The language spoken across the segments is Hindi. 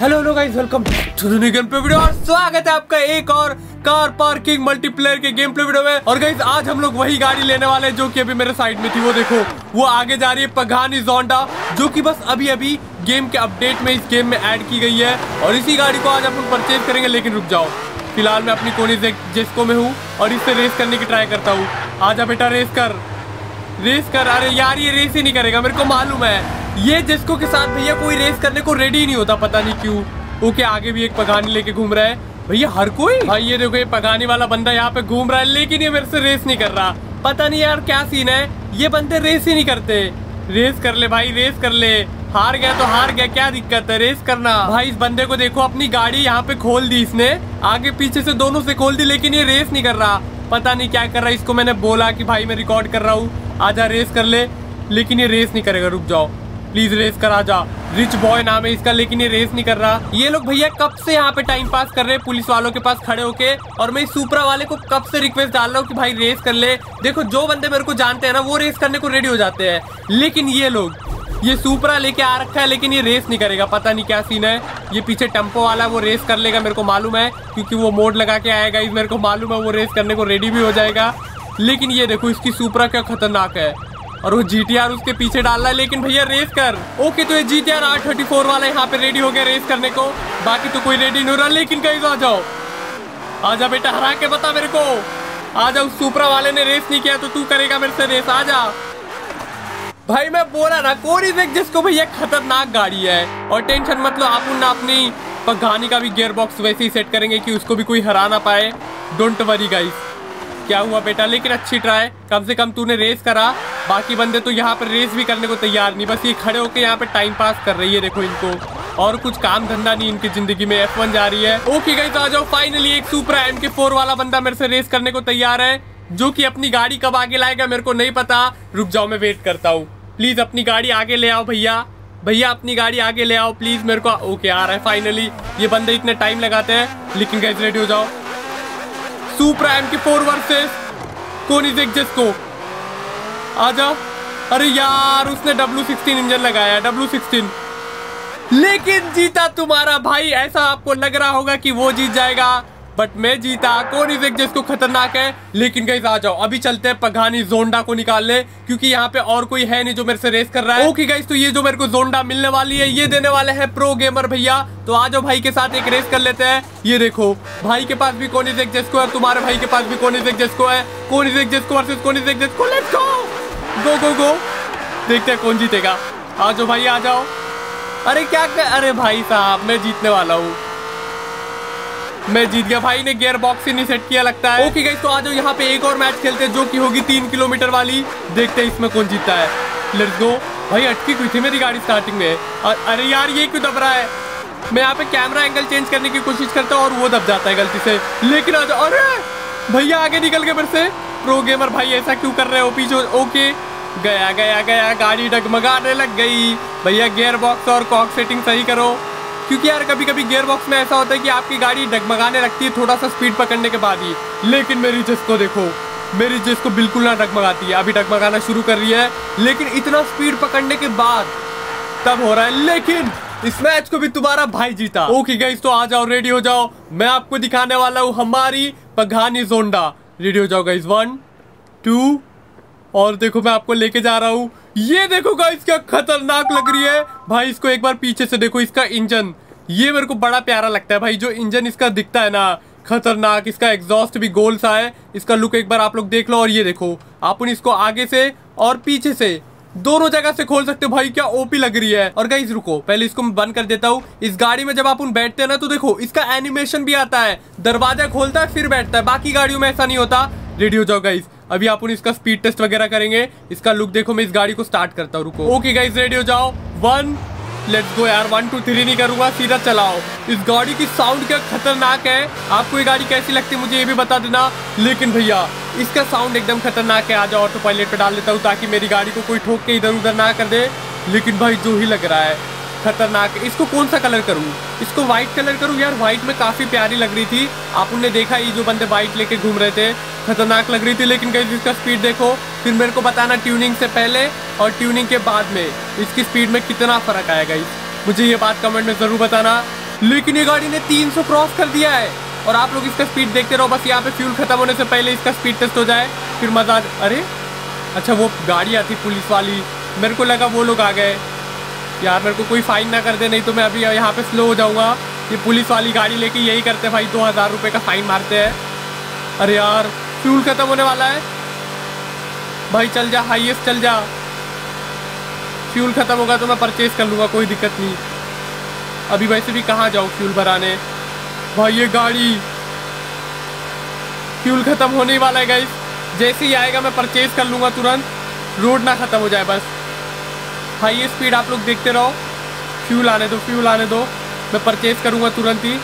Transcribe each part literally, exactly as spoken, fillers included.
Hello hello guys, welcome to the new game play video और स्वागत है आपका एक और कार पार्किंग मल्टीप्लेयर के गेम प्ले वीडियो में। और गाइस आज हम लोग वही गाड़ी लेने वाले हैं जो कि अभी मेरे साइड में थी, वो देखो वो आगे जा रही है पगानी जोंडा, जो कि बस अभी अभी गेम के अपडेट में इस गेम में ऐड की गई है। और इसी गाड़ी को आज हम लोग परचेज करेंगे, लेकिन रुक जाओ, फिलहाल मैं अपनी कोनी जेस्को में हूँ और इससे रेस करने की ट्राई करता हूँ। आजा बेटा रेस कर, रेस कर। अरे यार ये रेस ही नहीं करेगा, मेरे को मालूम है ये जिसको के साथ भैया कोई रेस करने को रेडी नहीं होता, पता नहीं क्यों। ओके आगे भी एक पगानी लेके घूम रहा है भैया हर कोई। भाई ये देखो ये पगानी वाला बंदा यहाँ पे घूम रहा है, लेकिन ये मेरे से रेस नहीं कर रहा, पता नहीं यार क्या सीन है, ये बंदे रेस ही नहीं करते। रेस कर ले भाई, रेस कर ले, हार गया तो हार गया, क्या दिक्कत है, रेस करना। भाई इस बंदे को देखो, अपनी गाड़ी यहाँ पे खोल दी इसने, आगे पीछे से दोनों से खोल दी, लेकिन ये रेस नहीं कर रहा, पता नहीं क्या कर रहा है। इसको मैंने बोला कि भाई मैं रिकॉर्ड कर रहा हूँ, आजा रेस कर ले, लेकिन ये रेस नहीं करेगा। रुक जाओ प्लीज, रेस करा जा, रिच बॉय नाम है इसका, लेकिन ये रेस नहीं कर रहा। ये लोग भैया कब से यहाँ पे टाइम पास कर रहे हैं पुलिस वालों के पास खड़े होके, और मैं सुप्रा वाले को कब से रिक्वेस्ट डाल रहा हूँ कि भाई रेस कर ले। देखो जो बंदे मेरे को जानते हैं ना वो रेस करने को रेडी हो जाते हैं, लेकिन ये लोग, ये सुप्रा लेके आ रखा है लेकिन ये रेस नहीं करेगा, पता नहीं क्या सीन है। ये पीछे टेम्पो वाला वो रेस कर लेगा, मेरे को मालूम है, क्योंकि वो मोड लगा के आएगा, मेरे को मालूम है, वो रेस करने को रेडी भी हो जाएगा। लेकिन ये देखो इसकी सुप्रा क्या खतरनाक है, और वो जी टी आर उसके पीछे डाल रहा है, लेकिन भैया रेस कर। ओके तो ये G T R R thirty four वाला यहाँ पे रेडी हो गया रेस करने को, बाकी तो कोई रेडी नहीं हो रहा। लेकिन गाइस आ जाओ, आजा बेटा, हरा के बता मेरे को, आजा। उस सुप्रा वाले ने रेस नहीं किया तो तू करेगा मेरे से रेस, आजा। भाई मैं बोला ना कोरिजेक जिसको भैया खतरनाक गाड़ी है, और टेंशन मत लो, आप ना अपनी पगानी का भी गियर बॉक्स वैसे ही सेट करेंगे कि उसको भी कोई हरा ना पाए। Don't worry guys. क्या हुआ बेटा, लेकिन अच्छी ट्राई, कम से कम तूने रेस करा, बाकी बंदे तो यहाँ पर रेस भी करने को तैयार नहीं, बस ये खड़े होके यहाँ पे टाइम पास कर रही है। देखो इनको और कुछ काम धंधा नहीं इनकी जिंदगी में, एफ वन जा रही है। ओके गाइस आ जाओ, फाइनली एक सुप्रा एम के फोर वाला बंदा मेरे से रेस करने को तैयार है, जो कि अपनी गाड़ी कब आगे लाएगा मेरे को नहीं पता। रुक जाओ मैं वेट करता हूँ, प्लीज अपनी गाड़ी आगे ले आओ भैया, भैया अपनी गाड़ी आगे ले आओ प्लीज मेरे को। ओके आ रहा है फाइनली, ये बंदे इतने टाइम लगाते हैं। लेकिन गाइस रेडी हो जाओ, Supra M K four versus Koenigsegg जिसको, आजा। अरे यार उसने डब्ल्यू सिक्सटीन इंजन लगाया, डब्ल्यू सिक्सटीन। लेकिन जीता तुम्हारा भाई, ऐसा आपको लग रहा होगा कि वो जीत जाएगा, बट मैं जीता। कोनिजेक जिसको खतरनाक है। लेकिन गाइस आ जाओ, अभी चलते हैं पगानी जोंडा को निकालने, क्योंकि यहाँ पे और कोई है नहीं जो मेरे से रेस कर रहा है। ओके गाइस तो ये जो मेरे को जोंडा मिलने वाली है ये देने वाले हैं प्रो गेमर भैया, तो आ जाओ भाई के साथ एक रेस कर लेते हैं। ये देखो भाई के पास भी कोनिजेक जिसको है, तुम्हारे भाई के पास भी कोनिजेक जिसको है। कोनिजेक जिसको वर्सेस कोनिजेक जिसको, लेट्स गो गो गो गो, देखते हैं कौन जीतेगा। आ जाओ भाई आ जाओ। अरे क्या कर... अरे भाई साहब मैं जीतने वाला हूँ, मैं जीत गया, भाई ने गियर बॉक्स ही नहीं सेट किया लगता है। ओके गाइस तो आ जाओ यहाँ पे एक और मैच खेलते हैं, जो कि होगी तीन किलोमीटर वाली, देखते हैं इसमें कौन जीतता है। Let's go. भाई अटकी हुई थी मेरी गाड़ी स्टार्टिंग में, और अरे यार ये क्यों दब रहा है, मैं यहाँ पे कैमरा एंगल चेंज करने की कोशिश करता हूँ और वो दब जाता है गलती से। लेकिन आ जाओ, अरे भैया आगे निकल गए मेरे से। प्रो गेमर भाई ऐसा क्यों कर रहे हो पीछे। ओके गया गया गया, गाड़ी डगमगाने लग गई। भैया गियर बॉक्स और कॉक सेटिंग सही करो, क्योंकि यार कभी कभी गियर बॉक्स में ऐसा होता है कि आपकी गाड़ी डगमगाने लगती है थोड़ा सा स्पीड पकड़ने के बाद ही। लेकिन मेरी जिसको देखो, मेरी जिसको बिल्कुल ना डगमगाती है, अभी डगमगाना शुरू कर रही है, लेकिन इतना स्पीड पकड़ने के बाद तब हो रहा है। लेकिन इस मैच को भी तुम्हारा भाई जीता। ओके गाइस तो आ जाओ, रेडी हो जाओ, मैं आपको दिखाने वाला हूँ हमारी पगानी जोंडा। रेडी हो जाओ गाइस, वन टू, और देखो मैं आपको लेके जा रहा हूँ। ये देखो गाइस क्या खतरनाक लग रही है। भाई इसको एक बार पीछे से देखो, इसका इंजन, ये मेरे को बड़ा प्यारा लगता है भाई, जो इंजन इसका दिखता है ना खतरनाक, इसका एग्जॉस्ट भी गोल सा है, इसका लुक एक बार आप लोग देख लो। और ये देखो आप इसको आगे से और पीछे से दोनों जगह से खोल सकते हो, भाई क्या ओपी लग रही है। और गाइस रुको, पहले इसको मैं बंद कर देता हूँ। इस गाड़ी में जब आप उन बैठते हैं ना तो देखो इसका एनिमेशन भी आता है, दरवाजा खोलता है फिर बैठता है, बाकी गाड़ियों में ऐसा नहीं होता। रेडी हो जाओ गाइस, अभी आप इसका स्पीड टेस्ट वगैरह करेंगे। इसका लुक देखो, मैं इस गाड़ी को स्टार्ट करता हूँ, रुको। ओके गाइस रेडी हो जाओ, वन, लेट्स गो यार। वन टू थ्री नहीं करूंगा, सीधा चलाओ। इस गाड़ी की साउंड क्या खतरनाक है, आपको ये गाड़ी कैसी लगती है मुझे ये भी बता देना। लेकिन भैया इसका साउंड एकदम खतरनाक है। आ जाओ ऑटो पायलट पे डाल देता हूँ ताकि मेरी गाड़ी को कोई ठोक के इधर उधर ना कर दे। लेकिन भाई जो ही लग रहा है खतरनाक। इसको कौन सा कलर करूँ, इसको वाइट कलर करूँ। यार वाइट में काफ़ी प्यारी लग रही थी, आप उनने देखा ये जो बंदे वाइट लेके घूम रहे थे खतरनाक लग रही थी। लेकिन गाइस इसका स्पीड देखो, फिर मेरे को बताना ट्यूनिंग से पहले और ट्यूनिंग के बाद में इसकी स्पीड में कितना फ़र्क आएगा, मुझे ये बात कमेंट में ज़रूर बताना। लेकिन ये गाड़ी ने तीन सौ क्रॉस कर दिया है। और आप लोग इसका स्पीड देखते रहो, बस यहाँ पे फ्यूल खत्म होने से पहले इसका स्पीड टेस्ट हो जाए, फिर मजा। अरे अच्छा वो गाड़ी आती पुलिस वाली, मेरे को लगा वो लोग आ गए। यार मेरे को कोई फाइन ना कर दे, नहीं तो मैं अभी यहाँ पे स्लो हो जाऊँगा। ये पुलिस वाली गाड़ी लेके यही करते हैं भाई, दो हज़ार रुपये का फाइन मारते हैं। अरे यार फ्यूल खत्म होने वाला है भाई, चल जा हाईएस्ट चल जा, फ्यूल ख़त्म होगा तो मैं परचेज़ कर लूँगा, कोई दिक्कत नहीं। अभी वैसे भी कहाँ जाऊँ फ्यूल भराने। भाई ये गाड़ी फ्यूल ख़त्म होने ही वाला है गाइस, जैसे ही आएगा मैं परचेज़ कर लूँगा तुरंत, रोड ना ख़त्म हो जाए बस। हाई स्पीड आप लोग देखते रहो, फ्यूल आने दो फ्यूल आने दो, मैं परचेज़ करूँगा तुरंत ही,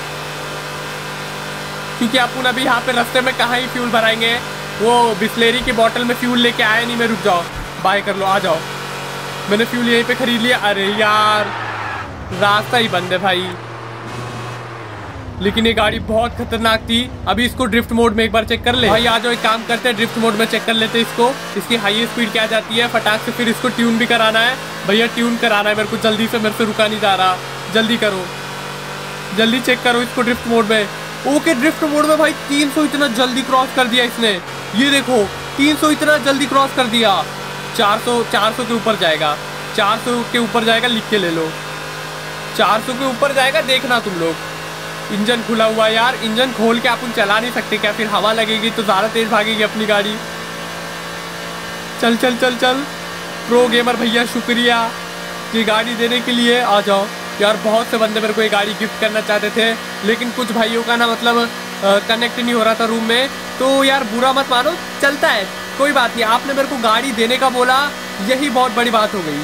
क्योंकि अपन अभी यहाँ पे रास्ते में कहाँ ही फ्यूल भराएंगे। वो बिस्लेरी की बोतल में फ्यूल लेके आया नहीं मैं, रुक जाओ बाय कर लो, आ जाओ। मैंने फ्यूल यहीं पे खरीद लिया। अरे यार रास्ता ही बंद है भाई। लेकिन ये गाड़ी बहुत खतरनाक थी, अभी इसको ड्रिफ्ट मोड में एक बार चेक कर ले भाई। आ जाओ, एक काम करते हैं ड्रिफ्ट मोड में चेक कर लेते हैं इसको, इसकी हाई स्पीड क्या जाती है फटाक से। फिर इसको ट्यून भी कराना है भैया, ट्यून कराना है मेरे को जल्दी से, मेरे से रुका नहीं जा रहा, जल्दी करो जल्दी चेक करो इसको ड्रिफ्ट मोड में। ओके ड्रिफ्ट मोड में भाई तीन सौ इतना जल्दी क्रॉस कर दिया इसने, ये देखो तीन सौ इतना जल्दी क्रॉस कर दिया। चार सौ चार सौ के ऊपर जाएगा, चार सौ के ऊपर जाएगा, लिख के ले लो चार सौ के ऊपर जाएगा, देखना तुम लोग। इंजन खुला हुआ है यार, इंजन खोल के अपन चला नहीं सकते क्या, फिर हवा लगेगी तो ज़्यादा तेज़ भागेगी अपनी गाड़ी। चल चल चल चल प्रो गेमर भैया शुक्रिया ये गाड़ी देने के लिए। आ जाओ यार, बहुत से बंदे मेरे को ये गाड़ी गिफ्ट करना चाहते थे, लेकिन कुछ भाइयों का ना मतलब आ, कनेक्ट नहीं हो रहा था रूम में, तो यार बुरा मत मानो, चलता है कोई बात नहीं। आपने मेरे को गाड़ी देने का बोला, यही बहुत बड़ी बात हो गई।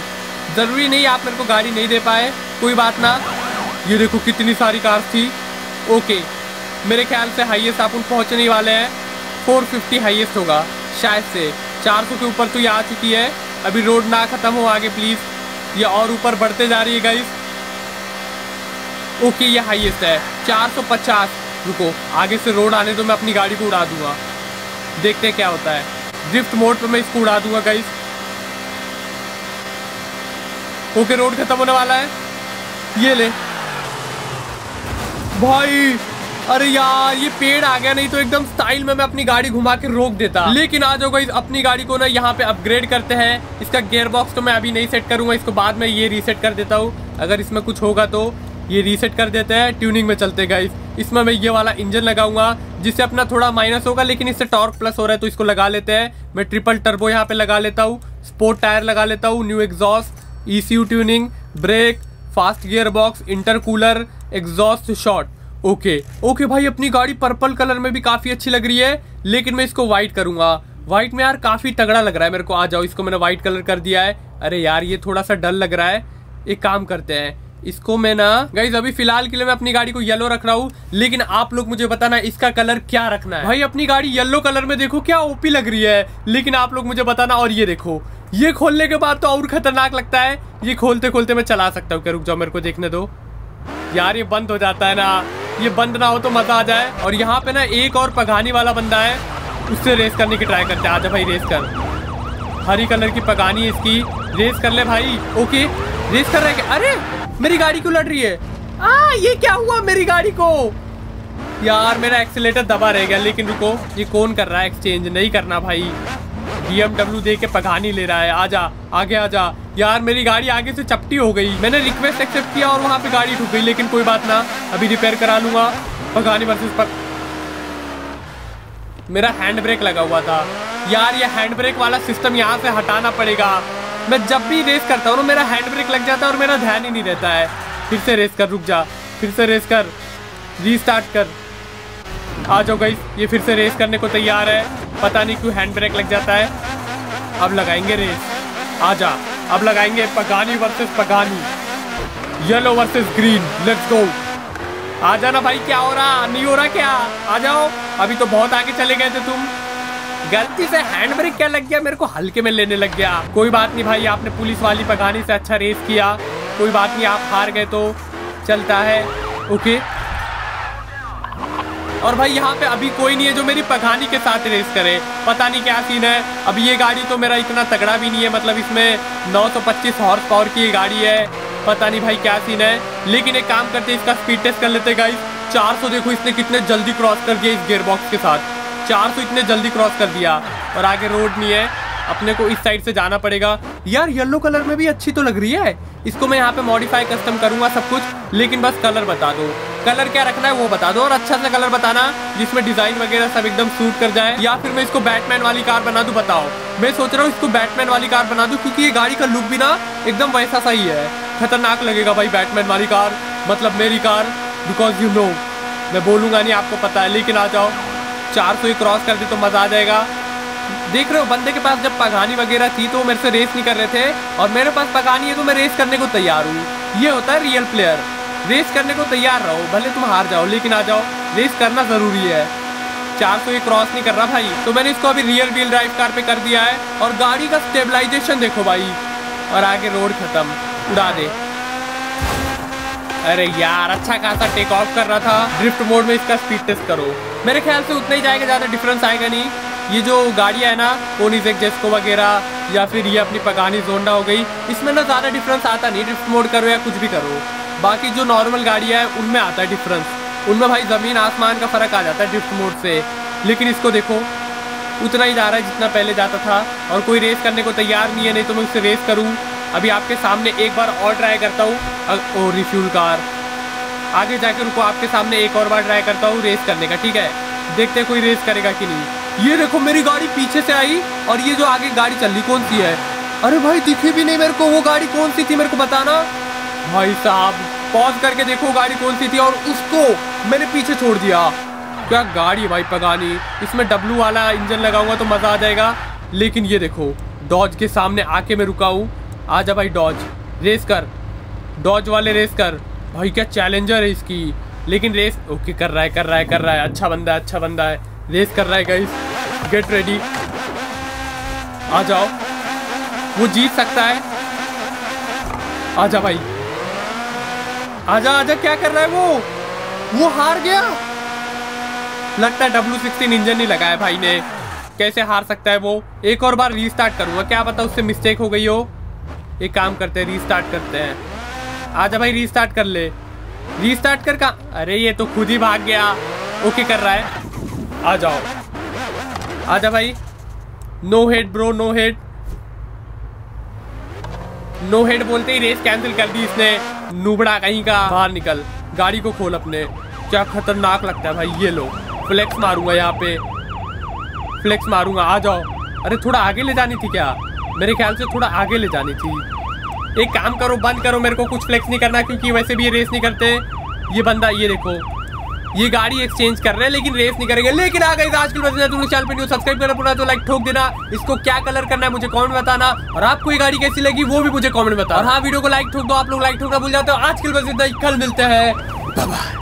ज़रूरी नहीं आप मेरे को गाड़ी नहीं दे पाए, कोई बात ना। ये देखो कितनी सारी कार्स थी। ओके मेरे ख्याल से हाईएस्ट आप उन पहुँचने वाले हैं, फोर फिफ्टी हाईएस्ट होगा शायद से, चार सौ के ऊपर तो ये आ चुकी है। अभी रोड ना ख़त्म हो आगे प्लीज़, ये और ऊपर बढ़ते जा रही है गाइस। ओके okay, ये हाईएस्ट है चार सौ पचास। रुको आगे से रोड आने तो मैं अपनी गाड़ी को उड़ा दूंगा, देखते हैं क्या होता है। ड्रिफ्ट मोड पर मैं इसको उड़ा दूंगा गाइस। ओके okay, रोड खत्म होने वाला है, ये ले भाई। अरे यार ये पेड़ आ गया, नहीं तो एकदम स्टाइल में मैं अपनी गाड़ी घुमा के रोक देता। लेकिन आ जाओ गाइस, अपनी गाड़ी को ना यहाँ पे अपग्रेड करते हैं। इसका गियर बॉक्स तो मैं अभी नहीं सेट करूँगा, इसको बाद में ये रीसेट कर देता हूँ, अगर इसमें कुछ होगा तो ये रीसेट कर देते हैं। ट्यूनिंग में चलते गाइस, इसमें मैं ये वाला इंजन लगाऊंगा जिससे अपना थोड़ा माइनस होगा, लेकिन इससे टॉर्क प्लस हो रहा है तो इसको लगा लेते हैं। मैं ट्रिपल टर्बो यहाँ पे लगा लेता हूँ, स्पोर्ट टायर लगा लेता हूँ, new exhaust, ECU tuning, brake, fast gear box, intercooler, exhaust shot. Okay okay भाई अपनी गाड़ी पर्पल कलर में भी काफ़ी अच्छी लग रही है, लेकिन मैं इसको वाइट करूँगा। वाइट में यार काफ़ी तगड़ा लग रहा है मेरे को। आ जाओ, इसको मैंने वाइट कलर कर दिया है। अरे यार ये थोड़ा सा डल लग रहा है, एक काम करते हैं इसको मैं ना गाइज अभी फिलहाल के लिए मैं अपनी गाड़ी को येलो रख रहा हूँ, लेकिन आप लोग मुझे बताना इसका कलर क्या रखना है। भाई अपनी गाड़ी येलो कलर में देखो क्या ओपी लग रही है, लेकिन आप लोग मुझे बताना। और ये देखो ये खोलने के बाद तो और खतरनाक लगता है, ये खोलते खोलते मैं चला सकता हूँ। रुक जाओ मेरे को देखने दो यार, ये बंद हो जाता है ना, ये बंद ना हो तो मजा आ जाए। और यहाँ पे ना एक और पगानी वाला बंदा है, उससे रेस करने की ट्राई करते हैं। आजा भाई रेस कर, हरी कलर की पगानी है इसकी, रेस कर ले भाई। ओके रेस कर रहे हैं। अरे मेरी गाड़ी क्यों लड़ रही है? आ, ये क्या हुआ मेरी गाड़ी को? यार मेरा एक्सीलेटर दबा रह गया। लेकिन रुको, ये कौन कर रहा है? एक्सचेंज नहीं करना भाई, बीएमडब्ल्यू दे के पगानी ले रहा है। आजा आगे आजा। यार मेरी गाड़ी आगे से चपटी हो गई, मैंने रिक्वेस्ट एक्सेप्ट किया और वहाँ पे गाड़ी ठुक गई, लेकिन कोई बात ना, अभी रिपेयर करा लूंगा। पगानी वर्सेस पग... मेरा हैंड ब्रेक लगा हुआ था यार, ये हैंड ब्रेक वाला सिस्टम यहाँ से हटाना पड़ेगा। मैं जब भी रेस करता हूँ ना मेरा हैंड ब्रेक लग जाता है और मेरा ध्यान ही नहीं रहता है। फिर से रेस कर, रुक जा, फिर से रेस कर, रीस्टार्ट कर। आ जाओ गाइस, ये फिर से रेस करने को तैयार है, पता नहीं क्यों हैंड ब्रेक लग जाता है। अब लगाएंगे रेस, आ जा, अब लगाएंगे Pagani versus Pagani, yellow versus green, let's go. आ जाना भाई, क्या हो रहा, नहीं हो रहा क्या? आ जाओ, अभी तो बहुत आगे चले गए थे तुम। गलती से हैंड ब्रेक क्या लग गया मेरे को, हल्के में लेने लग गया। कोई बात नहीं भाई, आपने पुलिस वाली पगानी से अच्छा रेस किया, कोई बात नहीं, आप हार गए तो चलता है। ओके और भाई यहाँ पे अभी कोई नहीं है जो मेरी पगानी के साथ रेस करे, पता नहीं क्या सीन है। अभी ये गाड़ी तो मेरा इतना तगड़ा भी नहीं है, मतलब इसमें नौ सौ पच्चीस हॉर्स पावर की गाड़ी है, पता नहीं भाई क्या सीन है। लेकिन एक काम करते हैं, इसका स्पीड टेस्ट कर लेते हैं गाइस। चार सौ देखो इसने कितने जल्दी क्रॉस कर दिया इस गियरबॉक्स के साथ, चार सौ इतने जल्दी क्रॉस कर दिया। और आगे रोड नहीं है, अपने को इस साइड से जाना पड़ेगा। यार येलो कलर में भी अच्छी तो लग रही है, इसको मैं यहाँ पे मॉडिफाई कस्टम करूंगा सब कुछ, लेकिन बस कलर बता दो, कलर क्या रखना है वो बता दो। और अच्छा सा कलर बताना जिसमें डिजाइन वगैरह सब एकदम सूट कर जाए। या फिर मैं इसको बैटमैन वाली कार बना दूं, बताओ। मैं सोच रहा हूँ इसको बैटमैन वाली कार बना दूं, क्योंकि ये गाड़ी का लुक भी ना एकदम वैसा सही है। खतरनाक लगेगा भाई बैटमैन वाली कार, मतलब मेरी कार, बिकॉज यू नो। मैं बोलूँगा नहीं, आपको पता है। लेकिन आ जाओ, चार सौ ही क्रॉस कर दी तो मज़ा आ जाएगा। देख रहे हो बंदे के पास जब पगानी वगैरह थी तो मेरे से रेस नहीं कर रहे थे, और मेरे पास पगानी है तो मैं रेस करने को तैयार हूँ। ये होता है रियल प्लेयर, रेस करने को तैयार रहो, भले तुम हार जाओ लेकिन आ जाओ, रेस करना ज़रूरी है। चार सौ ये क्रॉस नहीं कर रहा भाई, तो मैंने इसको अभी रियल व्हील ड्राइव कार पे कर दिया है। और गाड़ी का स्टेबलाइजेशन देखो भाई। और आगे रोड खत्म, उड़ा दे। अरे यार अच्छा खासा टेक ऑफ कर रहा था। ड्रिफ्ट मोड में इसका स्पीड टेस्ट करो, मेरे ख्याल से उतना ही जाएगा, ज़्यादा डिफरेंस आएगा नहीं। ये जो गाड़ियाँ है ना, ओनिस एग्जेस्को वगैरह या फिर ये अपनी पगानी जोंडा हो गई, इसमें ना ज़्यादा डिफरेंस आता नहीं, ड्रिफ्ट मोड करो या कुछ भी करो। बाकी जो नॉर्मल गाड़ियाँ हैं उनमें आता है डिफरेंस, उनमें भाई ज़मीन आसमान का फ़र्क आ जाता है ड्रिफ्ट मोड से। लेकिन इसको देखो उतना ही जा रहा है जितना पहले जाता था, और कोई रेस करने को तैयार नहीं है, नहीं तो मैं उससे रेस करूँ। अभी आपके सामने एक बार और ट्राई करता हूँ, और रिफ्यूल कार आगे जाके रुको, आपके सामने एक और बार ट्राई करता हूँ रेस करने का, ठीक है? देखते कोई रेस करेगा कि नहीं। ये देखो मेरी गाड़ी पीछे से आई, और ये जो आगे गाड़ी चल रही कौन सी है? अरे भाई दिखी भी नहीं मेरे को, वो गाड़ी कौन सी थी मेरे को बताना भाई साहब। पॉज करके देखो गाड़ी कौन सी थी, और उसको मैंने पीछे छोड़ दिया। क्या गाड़ी भाई पगानी, इसमें डब्लू वाला इंजन लगाऊंगा तो मज़ा आ जाएगा। लेकिन ये देखो डॉज के सामने आके मैं रुका हूँ। आ जा भाई डॉज, रेस कर, डॉज वाले रेस कर भाई। क्या चैलेंजर है इसकी, लेकिन रेस ओके कर रहा है, कर रहा है कर रहा है अच्छा बंदा है, अच्छा बंदा है, रेस कर रहा है। गाइस गेट रेडी, आ जाओ, वो जीत सकता है। आ जा भाई, आजा आजा, क्या कर रहा है वो? वो हार गया लगता है, डब्ल्यू सिक्सटीन इंजन नहीं लगाया भाई ने, कैसे हार सकता है वो? एक और बार रीस्टार्ट करूँगा, क्या पता उससे मिस्टेक हो गई हो। एक काम करते हैं रीस्टार्ट करते हैं, आजा भाई रीस्टार्ट कर ले, रीस्टार्ट कर का। अरे ये तो खुद ही भाग गया, ओके कर रहा है। आ जाओ, आजा भाई, no head bro, no head, no head बोलते ही रेस कैंसिल कर दी इसने। नूबड़ा कहीं का, बाहर निकल, गाड़ी को खोल अपने। क्या खतरनाक लगता है भाई ये, लो फ्लेक्स मारूंगा यहाँ पे, फ्लेक्स मारूंगा। आ जाओ, अरे थोड़ा आगे ले जानी थी क्या? मेरे ख्याल से थोड़ा आगे ले जानी थी। एक काम करो बंद करो, मेरे को कुछ फ्लेक्स नहीं करना, क्योंकि वैसे भी ये रेस नहीं करते। ये बंदा, ये देखो ये गाड़ी एक्सचेंज कर रहे हैं, लेकिन रेस नहीं करेंगे। लेकिन आ गई आज कल, तुमने चैनल पे न्यू सब्सक्राइब करना पूरा तो लाइक ठोक देना। इसको क्या कलर करना है मुझे कमेंट बताना, और आपको ये गाड़ी कैसी लगी वो भी मुझे कमेंट बताओ। और हाँ वीडियो को लाइक ठोक दो, आप लोग लाइक ठोकना भूल जाते हो। आज कल बस इतना, कल मिलते हैं, बाय बाय।